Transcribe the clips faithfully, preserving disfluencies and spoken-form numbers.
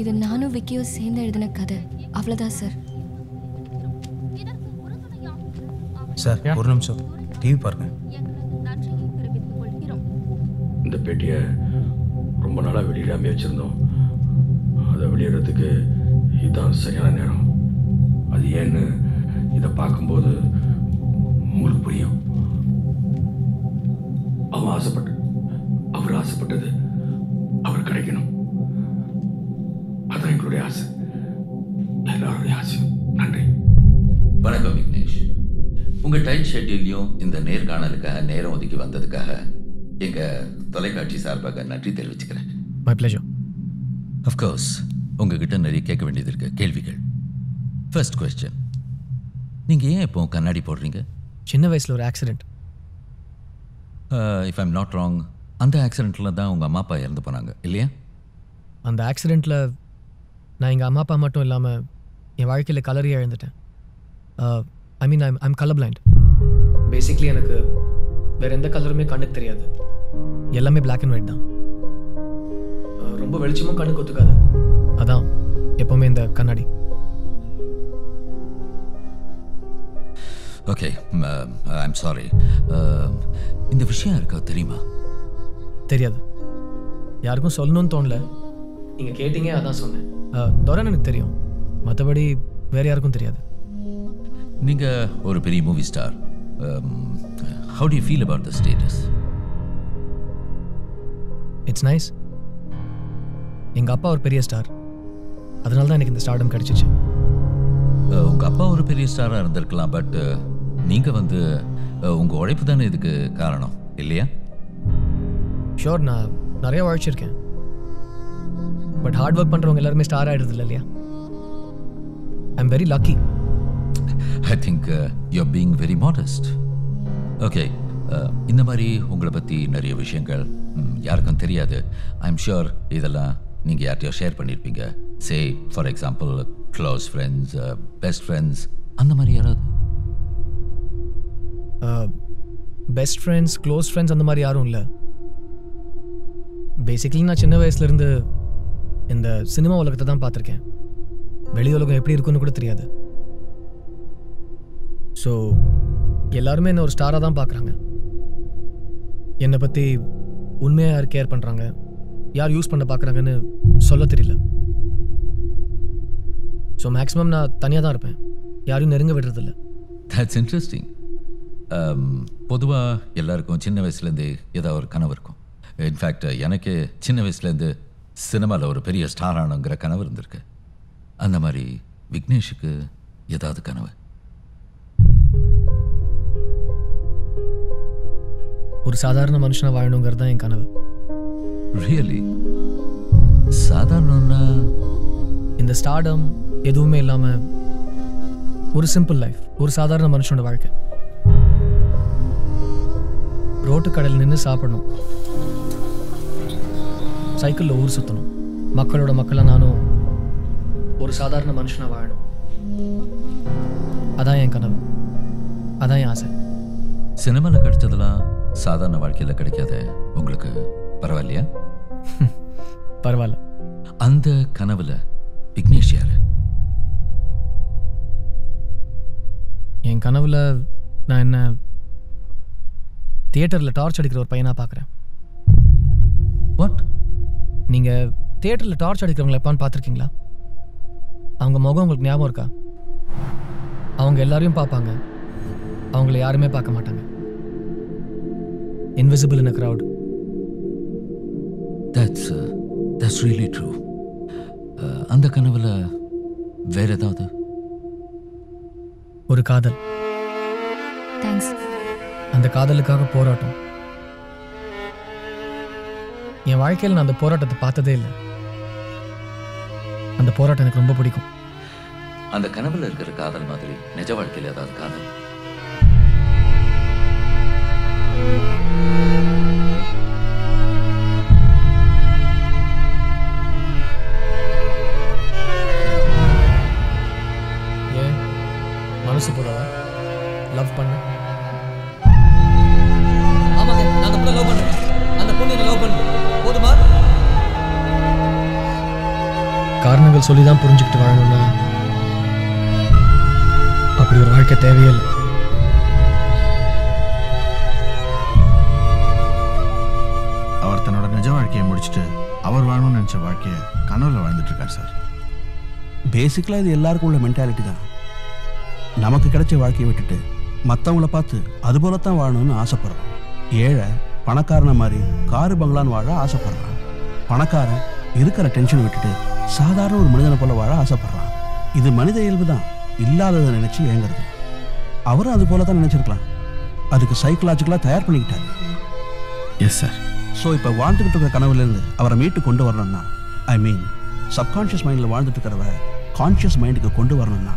இது நானும் விக்கியோ சேர்ந்து எழுதின கதை. அவ்வளவுதான் சார். சார் ஒரு நிமிஷம் டிவி பாருங்க. இந்த பெட்டியை ரொம்ப நாளாக வெளியிடாம வச்சிருந்தோம். அதை வெளியிடறதுக்கு இதுதான் சரியான நேரம். அது ஏன்னு இதை பார்க்கும்போது உங்களுக்கு புரியும். அவன் ஆசைப்பட்டு அவர் ஆசைப்பட்டது அவர் கிடைக்கணும். அதான் எங்களுடைய ஆசை, எல்லாருடைய ஆசையும். நன்றி. வணக்கம் விக்னேஷ். உங்கள் டைட் ஷெட்யூல்லையும் இந்த நேர்காணலுக்காக நேரம் ஒதுக்கி வந்ததுக்காக எங்கள் தொலைக்காட்சி சார்பாக நன்றி தெரிவிச்சுக்கிறேன். My pleasure. அஃப்கோர்ஸ் உங்ககிட்ட நிறைய கேட்க வேண்டியது இருக்கு கேள்விகள். ஃபர்ஸ்ட் கொஸ்டின், நீங்கள் ஏன் இப்போ கண்ணாடி போடுறீங்க? சின்ன வயசில் ஒரு accident, if I'm not wrong, அந்த ஆக்சிடெண்ட்டில் தான் உங்கள் அம்மா அப்பா இறந்து போனாங்க இல்லையா? அந்த ஆக்சிடெண்ட்டில் நான் எங்கள் அம்மா அப்பா மட்டும் இல்லாமல் என் வாழ்க்கையில் கலரியே இழந்துட்டேன். I mean I'm I'm colour blind. Basically எனக்கு வேறு எந்த கலருமே கண்ணுக்கு தெரியாது, எல்லாமே பிளாக் அண்ட் ஒயிட் தான். ரொம்ப வெளிச்சமும் கண்ணுக்கு ஒத்துக்காது, அதான் எப்போவுமே இந்த கண்ணாடி. Okay, I'm sorry. இந்த விஷயம் யாருக்கா தெரியுமா? தெரியாது, யாருக்கும் சொல்லணும்னு தோணல. நீங்கள் கேட்டீங்க அதான் சொன்னேன். தோரன் எனக்கு தெரியும், மற்றபடி வேறு யாருக்கும் தெரியாது. நீங்கள் ஒரு பெரிய movie star. How do you feel about the status? It's nice. எங்கள் அப்பா ஒரு பெரிய ஸ்டார், அதனால தான் எனக்கு இந்த ஸ்டார்டம் கிடச்சிச்சு. உங்கள் அப்பா ஒரு பெரிய ஸ்டாராக இருந்திருக்கலாம், பட் நீங்கள் வந்து உங்கள் உழைப்பு தானே இதுக்கு காரணம் இல்லையா? ஷோர், நான் நிறையா உழைச்சிருக்கேன், பட் ஹார்ட் ஒர்க் பண்ணுறவங்க எல்லாருமே ஸ்டார் ஆகிடுது இல்லை இல்லையா? I am very lucky. I think you are being very modest. Okay, இந்த மாதிரி உங்களை பற்றி நிறைய விஷயங்கள் யாருக்கும் தெரியாது. ஐ எம் ஷியோர் இதெல்லாம் நீங்கள் யார்கிட்டயோ ஷேர் பண்ணியிருப்பீங்க. Say for example close friends, best friends, அந்த மாதிரி யாராவது? பெஸ்ட் ஃப்ரெண்ட்ஸ், க்ளோஸ் ஃப்ரெண்ட்ஸ், அந்த மாதிரி யாரும் இல்லை. பேசிக்கலி நான் சின்ன வயசுலேருந்து இந்த சினிமா உலகத்தை தான் பார்த்துருக்கேன். வெளி உலகம் எப்படி இருக்குன்னு கூட தெரியாது. ஸோ எல்லாருமே என்னை ஒரு ஸ்டாராக தான் பார்க்குறாங்க. என்னை பற்றி உண்மையாக யார் கேர் பண்ணுறாங்க, யார் யூஸ் பண்ண பார்க்குறாங்கன்னு சொல்ல தெரியல. ஸோ மேக்ஸிமம் நான் தனியாக தான் இருப்பேன், யாரையும் நெருங்க விடுறதில்ல. That's interesting. பொதுவாக எல்லாருக்கும் சின்ன வயசுலேருந்து ஏதாவது ஒரு கனவு இருக்கும். இன்ஃபேக்ட் எனக்கு சின்ன வயசுலேருந்து சினிமாவில் ஒரு பெரிய ஸ்டார் ஆனுங்கிற கனவு இருந்திருக்கு. அந்த மாதிரி விக்னேஷுக்கு ஏதாவது கனவு? ஒரு சாதாரண மனுஷனாக வாழணுங்கிறது தான் என் கனவு. ரியலி? சாதாரணன்னா இந்த ஸ்டார்டம் எதுவுமே இல்லாமல் ஒரு சிம்பிள் லைஃப், ஒரு சாதாரண மனுஷனோட வாழ்க்கை. ரோட்டு கடையில் நின்று சாப்பிடணும், சைக்கிளில் ஊர் சுற்றணும், மக்களோட மக்களாக நானும் ஒரு சாதாரண மனுஷனாக வாழணும். அதான் என் கனவு, அதான் என் ஆசை. சினிமாவில் கிடைச்சதெல்லாம் சாதாரண வாழ்க்கையில் கிடைக்காத உங்களுக்கு பரவாயில்லையா? பரவாயில்ல. அந்த கனவுல விக்னேஷ் யாரு? என் கனவுல நான் என்ன தியேட்டரில் டார்ச் அடிக்கிற ஒரு பையனாக பார்க்குறேன். வாட்? நீங்கள் தியேட்டரில் டார்ச் அடிக்கிறவங்களை எப்பான்னு பார்த்துருக்கீங்களா? அவங்க முகம் உங்களுக்கு ஞாபகம் இருக்கா? அவங்க எல்லாரையும் பார்ப்பாங்க, அவங்கள யாருமே பார்க்க மாட்டாங்க. Invisible in a crowd. That's that's really true. அந்த கனவுல வேற ஏதாவது? ஒரு காதல். தேங்க்ஸ். அந்த காதலுக்காக போராட்டம். என் வாழ்க்கையில் நான் அந்த போராட்டத்தை பார்த்ததே இல்லை. அந்த போராட்டம் எனக்கு ரொம்ப பிடிக்கும். அந்த கனவுல இருக்கிற காதல் மாதிரி நிஜ வாழ்க்கையில் ஏதாவது காதல்? ஏன் மனசு போல லவ் பண்ண? ஆமாங்க, நான் அந்த லவ் பண்ணுறேன், அந்த பொண்ணு லவ் பண்ணுறேன். போதுமா? காரணங்கள் சொல்லி தான் புரிஞ்சிக்கிட்டு வாழணும்னா அப்படி ஒரு வாழ்க்கை தேவையில்லை. அவர் தன்னோட நிஜ வாழ்க்கையை முடிச்சுட்டு அவர் வாழணும்னு நினைச்ச வாழ்க்கையை கனவுல வாழ்ந்துட்டு இருக்கார் சார். பேசிக்கலாக இது எல்லாருக்கும் உள்ள மென்டாலிட்டி தான். நமக்கு கிடைச்ச வாழ்க்கையை விட்டுட்டு மற்றவங்கள பார்த்து அதுபோலத்தான் வாழணும்னு ஆசைப்படுறோம். ஏழை பணக்காரன மாதிரி காரு பங்களான்னு வாழ ஆசைப்படுறான். பணக்காரன் இருக்கிற டென்ஷன் விட்டுட்டு சாதாரண ஒரு மனிதனை போல வாழ ஆசைப்படுறான். இது மனித இயல்பு தான், இல்லாததை நினைச்சு ஏங்குறது. அவரும் அது போல தான் நினைச்சிருக்கலாம், அதுக்கு சைக்கலாஜிக்கலாக தயார் பண்ணிக்கிட்டாரு. Yes sir. ஸோ இப்போ வாழ்ந்துகிட்டு இருக்கிற கனவுலேருந்து அவரை மீட்டு கொண்டு வரணும்னா, ஐ மீன் சப்கான்ஷியஸ் மைண்டில் வாழ்ந்துட்டு இருக்கிறவ கான்ஷியஸ் மைண்டுக்கு கொண்டு வரணும்னா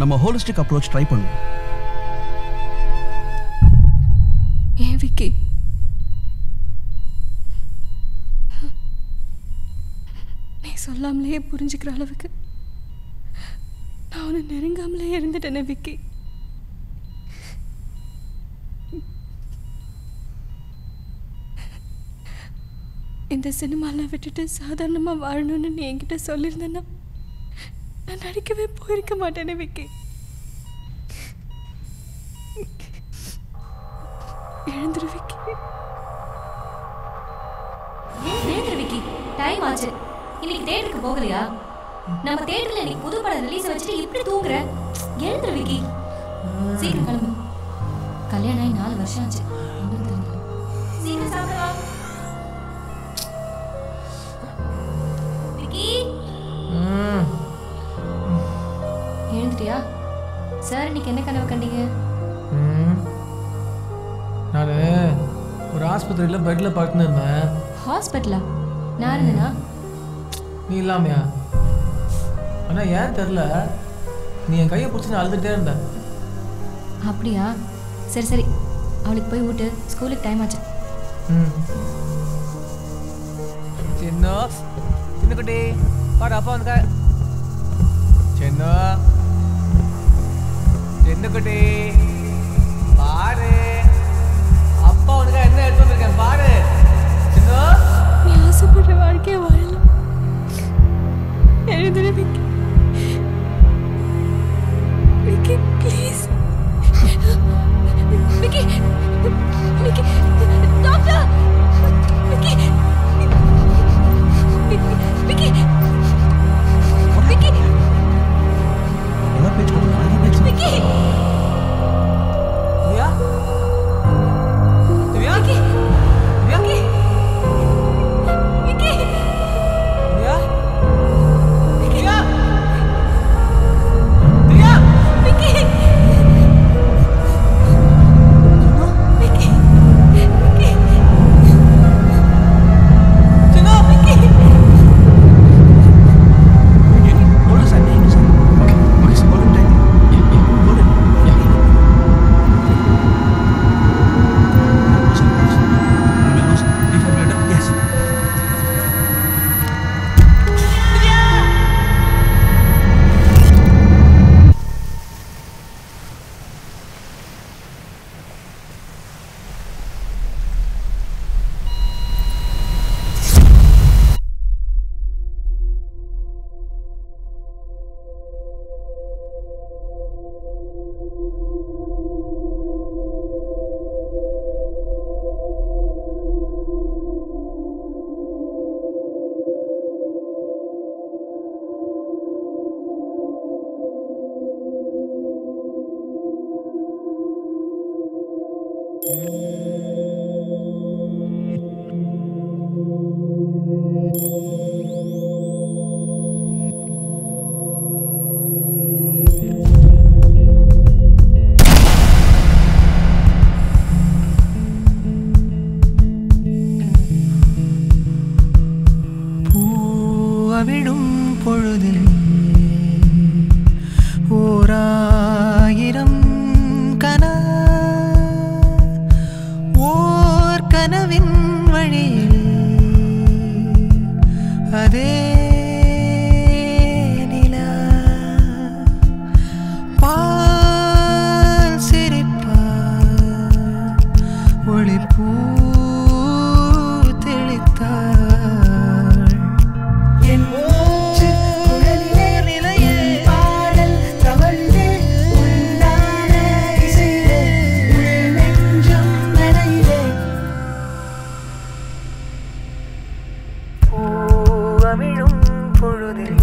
நம்ம ஹோலிஸ்டிக் அப்ரோச் ட்ரை பண்ணுவோம். நீ சொல்லாமலேயே புரிஞ்சுக்கிற அளவுக்கு நான் உன்னை நெருங்காமலே இருந்துட்டேனே விக்கி. இந்த சினிமாலாம் விட்டுட்டு சாதாரணமாக வாழணும்னு நீ என்கிட்ட சொல்லியிருந்தேன்னா நான் நடிக்கவே போயிருக்க மாட்டேனே விக்கி. எழுந்துரு விக்கி. ஏன் எழுந்துரு விக்கி, டைம் ஆச்சு. இன்னைக்கு தேட்டருக்கு போகலையா? நம்ம தேட்டர்ல இன்னைக்கு புது படம் ரிலீஸ் வச்சுட்டு இப்படி தூங்குற. எழுந்துரு விக்கி, சீக்கிரம் கிளம்பு. கல்யாணம் ஆகி நாலு வருஷம் ஆச்சு. சீக்கிரம் சாப்பிடலாம் விக்கி. எழுந்துட்டியா? சார் இன்னைக்கு என்ன கனவு கண்டீங்க? நான் ஒரு ஹாஸ்பிட்டலில் பெட்டில் பார்த்துன்னு இருந்தேன். ஹாஸ்பிட்டலா? நான் இருந்தேனா? நீ இல்லாமையா? ஆனால் ஏன் தெரில, நீ என் கையை பிடிச்சி நான் அழுதுகிட்டே இருந்தேன். அப்படியா? சரி சரி, அவளுக்கு போய் ஊட்டு, ஸ்கூலுக்கு டைம் ஆச்சு. ம். சென்னா சின்ன குட்டி பாரு, அப்பா வந்து சென்னா சின்ன குட்டி பாரு, அப்பா உனக்கு என்ன எடுத்து வந்திருக்கேன் பாரு. சின்னோ நீ ஆசைப்படுற வாழ்க்கையை வாழலாம். எழுந்துரு விக்கி. விக்கி ப்ளீஸ். விக்கி விக்கி டாக்டர். விக்கி விக்கி விக்கி என்ன பேச்சு கொடுக்குறீங்க? பேச்சு விக்கி. யா Vicky! Vicky! Vicky! Dia? Vicky! Dia? Dia? Vicky! Noh, Vicky! Vicky! Tino, Vicky! Vicky, boleh saya minum? Okey, boleh saya boleh minum? Ya, ya, boleh. Ya. பூ தெளித்தாள் என் மூச்சு कविळुം பொழுதில்